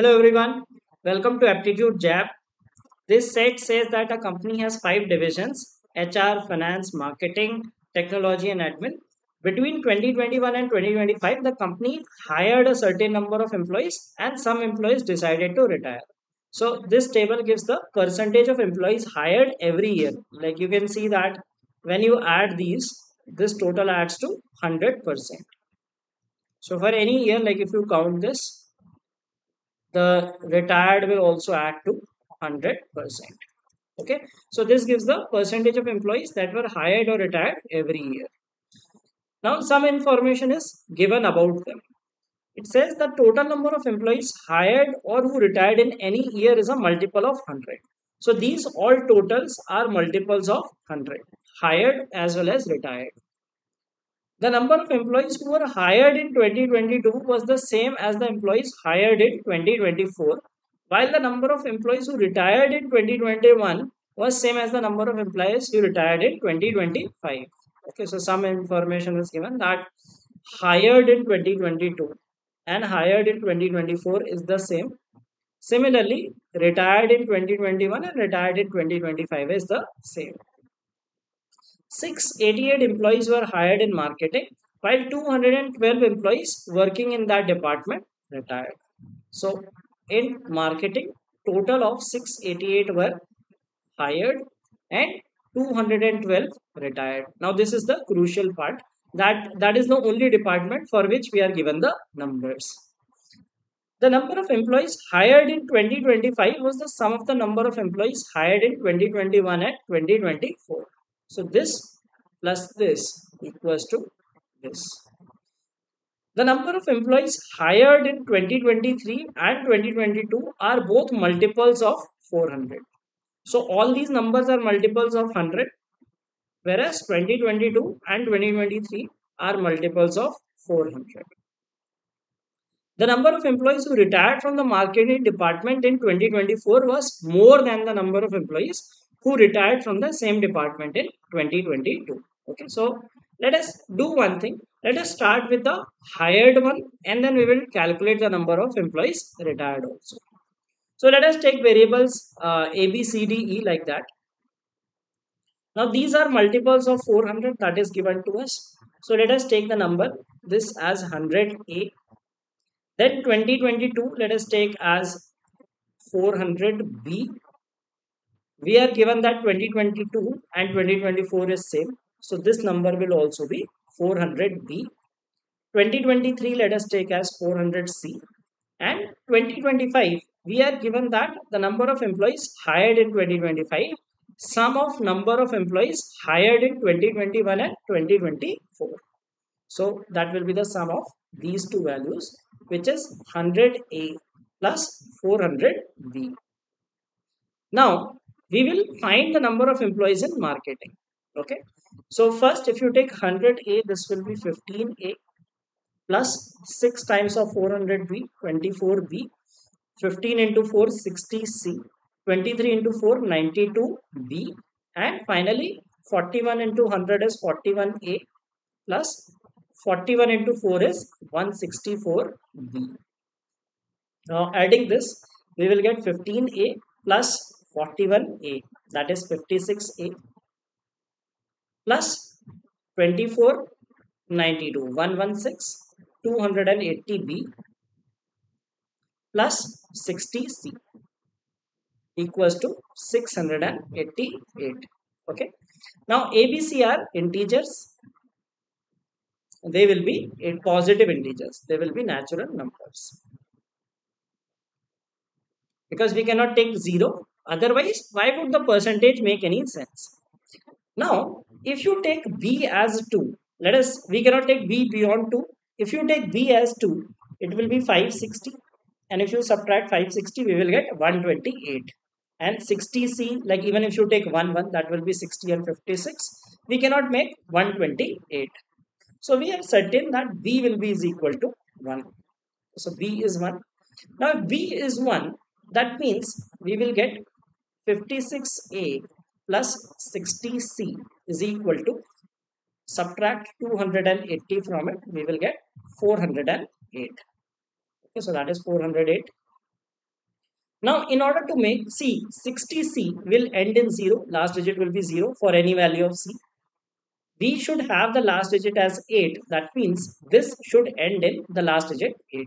Hello everyone, welcome to Aptitude Jab. This set says that a company has 5 divisions: HR, Finance, Marketing, Technology and Admin. Between 2021 and 2025, the company hired a certain number of employees and some employees decided to retire. So this table gives the percentage of employees hired every year. Like you can see that when you add these, this total adds to 100%. So for any year, like if you count this, the retired will also add to 100%. Okay, so this gives the percentage of employees that were hired or retired every year. Now some information is given about them. It says the total number of employees hired or who retired in any year is a multiple of 100. So these all totals are multiples of 100, hired as well as retired. The number of employees who were hired in 2022 was the same as the employees hired in 2024, while the number of employees who retired in 2021 was same as the number of employees who retired in 2025. Okay, so some information is given that hired in 2022 and hired in 2024 is the same. Similarly, retired in 2021 and retired in 2025 is the same. 688 employees were hired in marketing, while 212 employees working in that department retired. So in marketing, total of 688 were hired and 212 retired. Now this is the crucial part. That is the only department for which we are given the numbers. The number of employees hired in 2025 was the sum of the number of employees hired in 2021 and 2024. So this plus this equals to this. The number of employees hired in 2023 and 2022 are both multiples of 400. So all these numbers are multiples of 100. Whereas 2022 and 2023 are multiples of 400. The number of employees who retired from the marketing department in 2024 was more than the number of employees who retired from the same department in 2022. Okay, so let us do one thing. Let us start with the hired one and then we will calculate the number of employees retired also. So let us take variables A, B, C, D, E like that. Now these are multiples of 400 that is given to us. So let us take the number this as 100A. Then 2022 let us take as 400B. We are given that 2022 and 2024 is same. So this number will also be 400B. 2023 let us take as 400C. And 2025 we are given that the number of employees hired in 2025 sum of number of employees hired in 2021 and 2024. So that will be the sum of these two values, which is 100A plus 400B. Now we will find the number of employees in marketing. Okay. So first, if you take 100A, this will be 15A plus 6 times of 400B, 24B, 15 into 4, 60C. 23 into 4, 92B, and finally 41 into 100 is 41A plus 41 into 4 is 164B. Now adding this, we will get 15A plus 41A, that is 56A plus 24, 92, 116, 280B plus 60C. Equals to 688. Okay. Now ABC are integers. They will be positive integers. They will be natural numbers. Because we cannot take 0. Otherwise, why would the percentage make any sense? Now, if you take B as 2, we cannot take B beyond 2. If you take B as 2, it will be 560. And if you subtract 560, we will get 128. And 60C, like even if you take 1, that will be 60 and 56. We cannot make 128. So we are certain that B will be is equal to 1. So B is 1. Now if B is 1, that means we will get 56A plus 60C is equal to, subtract 280 from it, we will get 408. Okay, so that is 408 Now, in order to make C, 60C will end in 0. Last digit will be 0 for any value of C. We should have the last digit as 8. That means this should end in the last digit 8.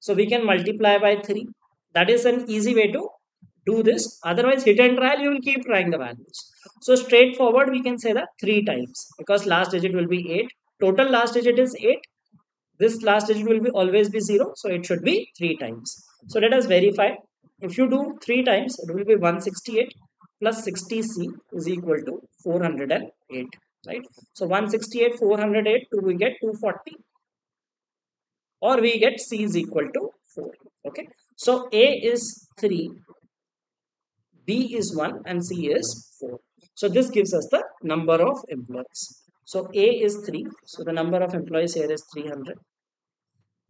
So we can multiply by 3. That is an easy way to do this. Otherwise, hit and trial, you will keep trying the values. So straightforward, we can say that 3 times because last digit will be 8. Total last digit is 8. This last digit will be always be 0. So it should be 3 times. So let us verify. If you do 3 times, it will be 168 plus 60C is equal to 408, right? So 168, 408, we get 240 or we get C is equal to 4, okay? So A is 3, B is 1 and C is 4. So this gives us the number of employees. So A is 3, so the number of employees here is 300.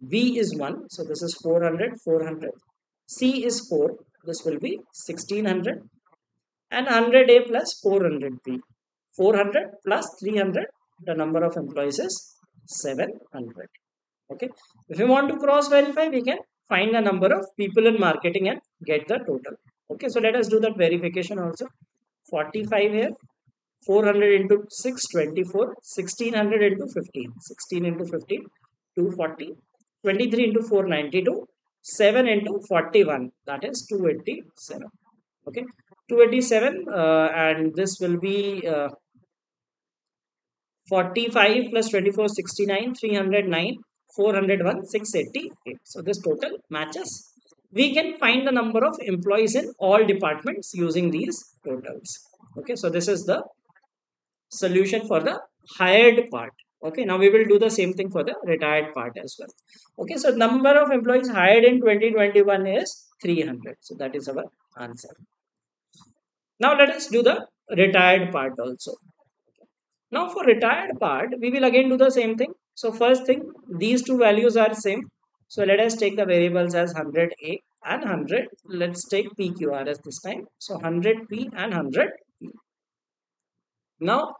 B is 1, so this is 400, 400. C is 4, this will be 1600 and 100A plus 400B. 400 plus 300, the number of employees is 700. Okay. If you want to cross verify, we can find the number of people in marketing and get the total. Okay, so let us do that verification also. 45 here, 400 into 6, 24, 1600 into 15, 16 into 15, 240, 23 into 492. 7 into 41, that is 287. Okay, 287 and this will be 45 plus 24, 69, 309, 401, 688. So this total matches. We can find the number of employees in all departments using these totals. Okay, so this is the solution for the hired part. Okay, now we will do the same thing for the retired part as well. Okay, so number of employees hired in 2021 is 300. So that is our answer. Now let us do the retired part also. Now for retired part, we will again do the same thing. So first thing, these two values are same. So let us take the variables as 100A and 100. Let's take PQR as this time. So 100P and 100P. Now,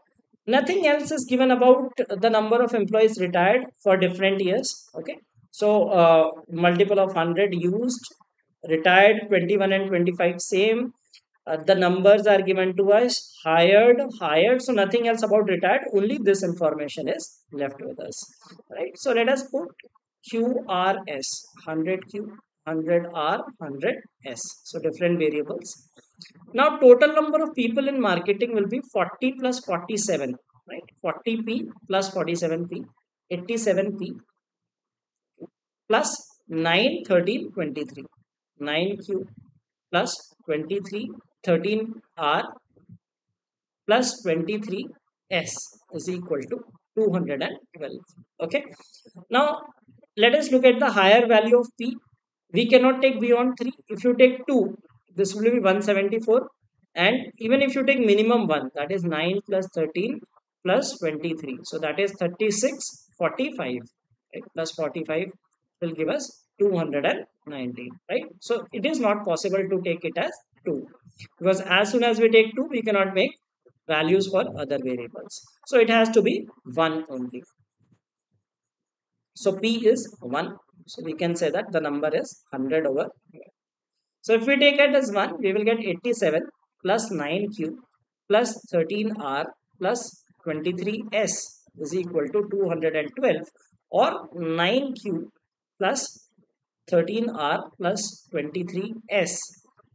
nothing else is given about the number of employees retired for different years. Okay, so multiple of 100 used, retired 21 and 25 same. The numbers are given to us, hired. So nothing else about retired. Only this information is left with us. Right. So let us put QRS 100Q, 100R, 100S. So different variables. Now, total number of people in marketing will be 40 plus 47, right? 40P plus 47P, 87P plus 9, 13, 23. 9Q plus 23, 13R plus 23S is equal to 212, okay? Now, let us look at the higher value of P. We cannot take beyond 3. If you take 2, this will be 174, and even if you take minimum 1, that is 9 plus 13 plus 23. So that is 36, 45, right? Plus 45 will give us 219, right? So it is not possible to take it as 2 because as soon as we take 2, we cannot make values for other variables. So it has to be 1 only. So P is 1. So we can say that the number is 100 over here. So if we take it as 1, we will get 87 plus 9Q plus 13R plus 23S is equal to 212, or 9Q plus 13R plus 23S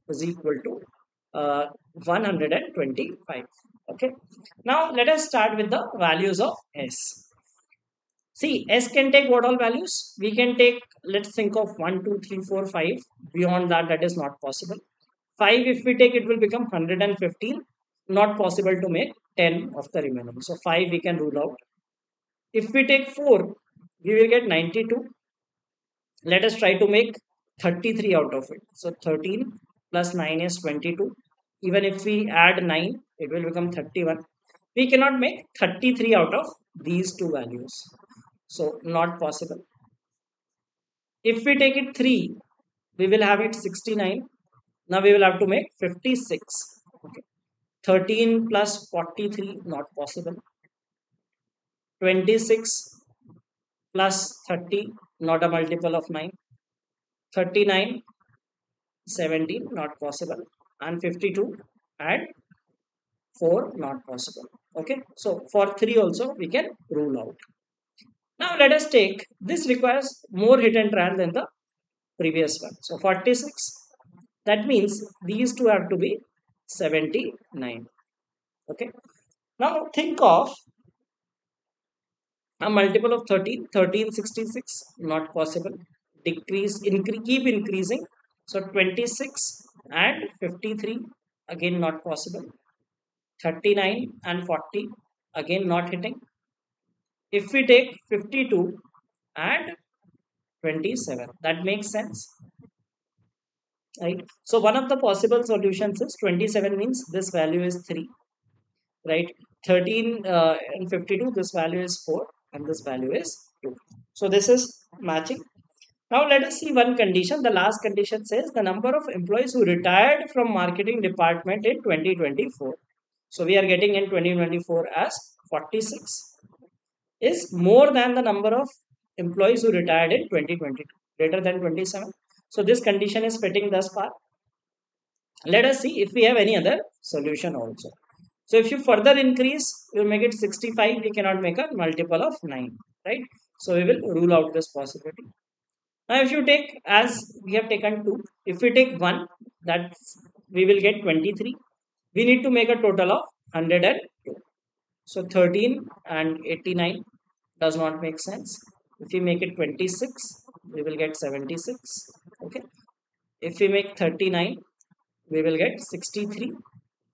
is equal to 125. Okay. Now let us start with the values of S. See, S can take what all values? We can take, let's think of 1, 2, 3, 4, 5. Beyond that, that is not possible. 5, if we take, it will become 115. Not possible to make 10 of the remaining. So 5 we can rule out. If we take 4, we will get 92. Let us try to make 33 out of it. So 13 plus 9 is 22. Even if we add 9, it will become 31. We cannot make 33 out of these two values. So not possible. If we take it 3, we will have it 69. Now we will have to make 56. Okay. 13 plus 43, not possible. 26 plus 30, not a multiple of 9. 39 17 not possible, and 52 and 4 not possible. Okay, so for 3 also we can rule out. Now let us take, this requires more hit and try than the previous one. So 46, that means these two have to be 79. Okay, now think of a multiple of 13, 1366 not possible, decrease, keep increasing. So 26 and 53 again not possible, 39 and 40 again not hitting. If we take 52 and 27, that makes sense, right? So one of the possible solutions is 27 means this value is 3, right? 13 and 52, this value is 4 and this value is 2. So this is matching. Now let us see one condition. The last condition says the number of employees who retired from marketing department in 2024. So we are getting in 2024 as 46 is more than the number of employees who retired in 2022, greater than 27. So this condition is fitting thus far. Let us see if we have any other solution also. So if you further increase, you make it 65, we cannot make a multiple of 9, right? So we will rule out this possibility. Now if you take, as we have taken 2, if we take 1, that we will get 23. We need to make a total of 102. So 13 and 89 does not make sense. If we make it 26, we will get 76. Okay. If we make 39, we will get 63.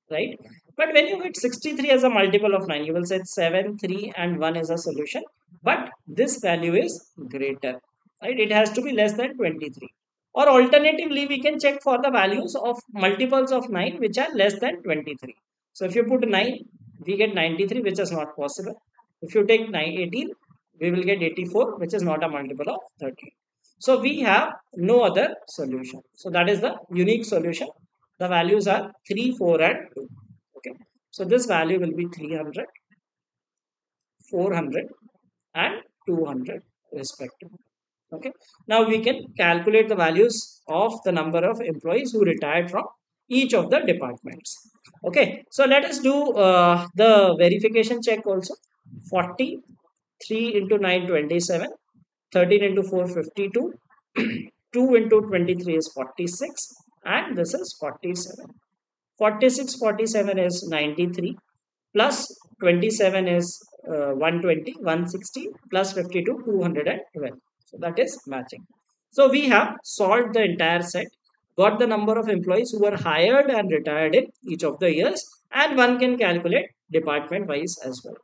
Right. But when you get 63 as a multiple of 9, you will say 7, 3 and 1 is a solution. But this value is greater. Right? It has to be less than 23. Or alternatively, we can check for the values of multiples of 9 which are less than 23. So if you put 9, we get 93, which is not possible. If you take 18, we will get 84, which is not a multiple of 13. So we have no other solution. So that is the unique solution. The values are 3, 4 and 2. Okay. So this value will be 300, 400 and 200 respectively. Okay. Now we can calculate the values of the number of employees who retired from each of the departments. Okay. So let us do the verification check also. 40, 3 into 9, 27, 13 into 4, 52, 2 into 23 is 46 and this is 47. 46, 47 is 93 plus 27 is 120, 160 plus 52, 212. So that is matching. So we have solved the entire set, got the number of employees who were hired and retired in each of the years, and one can calculate department wise as well.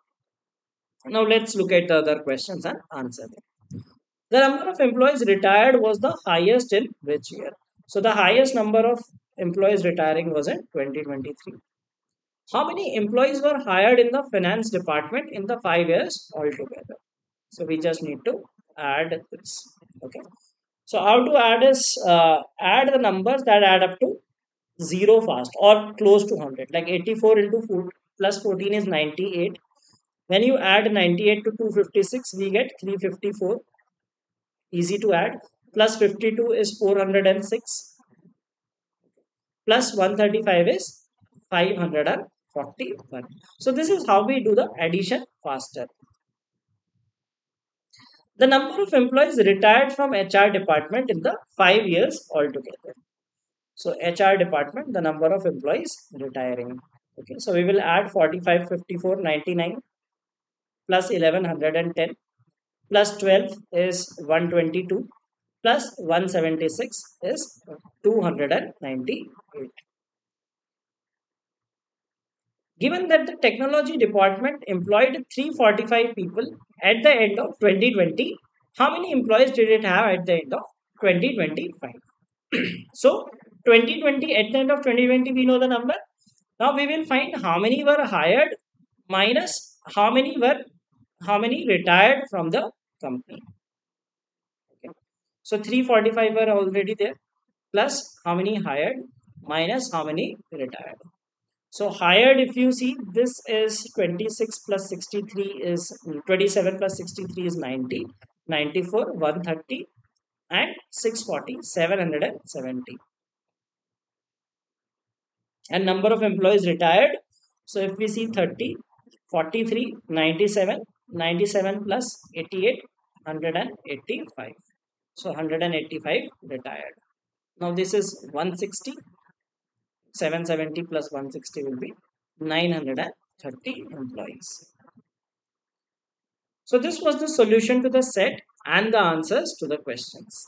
Now let's look at the other questions and answer them. The number of employees retired was the highest in which year? So the highest number of employees retiring was in 2023. How many employees were hired in the finance department in the 5 years altogether? So we just need to add this. Okay, so how to add is add the numbers that add up to 0 fast or close to 100, like 84 into 4 plus 14 is 98. When you add 98 to 256, we get 354, easy to add, plus 52 is 406, plus 135 is 541. So this is how we do the addition faster. The number of employees retired from HR department in the 5 years altogether. So HR department, the number of employees retiring. Okay, so we will add 45, 54, 99 plus 11, 110 plus 12 is 122 plus 176 is 298. Given that the technology department employed 345 people at the end of 2020, how many employees did it have at the end of 2025? So, 2020, at the end of 2020, we know the number. Now, we will find how many were hired minus how many retired from the company. Okay. So, 345 were already there, plus how many hired minus how many retired. So hired, if you see, this is 26 plus 63 is 27 plus 63 is 90, 94, 130 and 640, 770. and number of employees retired. So if we see 30, 43, 97, 97 plus 88, 185. So 185 retired. Now this is 160. 770 plus 160 will be 930 employees. So this was the solution to the set and the answers to the questions.